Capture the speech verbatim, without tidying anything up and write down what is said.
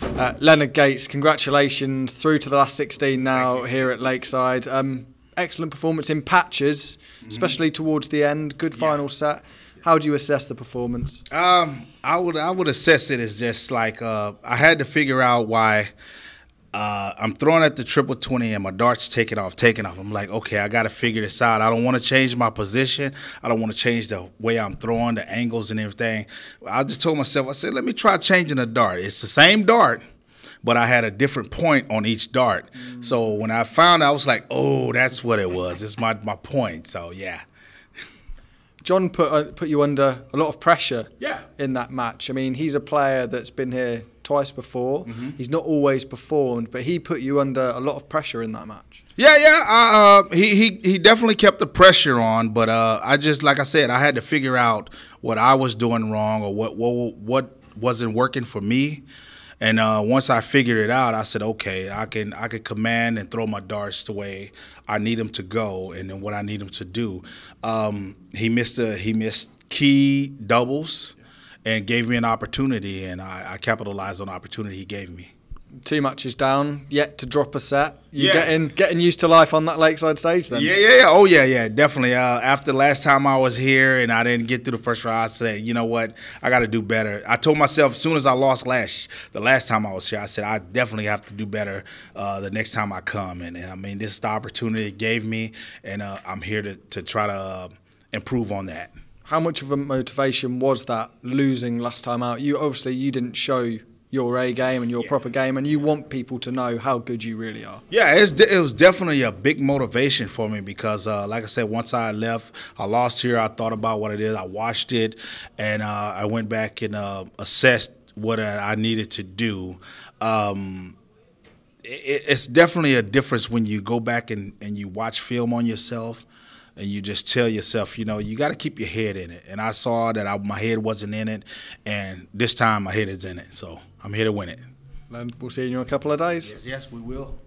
Uh, Leonard Gates, congratulations, through to the last sixteen now here at Lakeside. Um, excellent performance in patches, mm-hmm. especially towards the end. Good final yeah. set. How do you assess the performance? Um, I would I would assess it as just like uh, I had to figure out why uh, I'm throwing at the triple twenty and my dart's taking off, taking off. I'm like, okay, I got to figure this out. I don't want to change my position. I don't want to change the way I'm throwing, the angles and everything. I just told myself, I said, let me try changing the dart. It's the same dart, but I had a different point on each dart. Mm. So when I found out, I was like, oh, that's what it was. It's my, my point. So, yeah. John put uh, put you under a lot of pressure yeah. in that match. I mean, he's a player that's been here twice before. Mm-hmm. He's not always performed, but he put you under a lot of pressure in that match. Yeah, yeah. I, uh, he, he, he definitely kept the pressure on, but uh, I just, like I said, I had to figure out what I was doing wrong or what, what, what wasn't working for me. And uh, once I figured it out, I said, okay, I can I can command and throw my darts the way I need them to go, and then what I need them to do. Um, he missed a, he missed key doubles, and gave me an opportunity, and I, I capitalized on the opportunity he gave me. Two matches down, yet to drop a set. You yeah. getting getting used to life on that Lakeside stage then? Yeah, yeah, yeah. Oh, yeah, yeah, definitely. Uh, after last time I was here and I didn't get through the first round, I said, you know what, I got to do better. I told myself as soon as I lost last the last time I was here, I said I definitely have to do better uh, the next time I come. And, and I mean, this is the opportunity it gave me, and uh, I'm here to, to try to uh, improve on that. How much of a motivation was that losing last time out? You obviously you didn't show your A game and your yeah. proper game, and you want people to know how good you really are. Yeah, it's, it was definitely a big motivation for me because, uh, like I said, once I left, I lost here, I thought about what it is, I watched it, and uh, I went back and uh, assessed what I needed to do. Um, it, it's definitely a difference when you go back and, and you watch film on yourself, and you just tell yourself, you know, you got to keep your head in it. And I saw that I, my head wasn't in it, and this time my head is in it. So I'm here to win it. And we'll see you in a couple of days. Yes, yes, we will.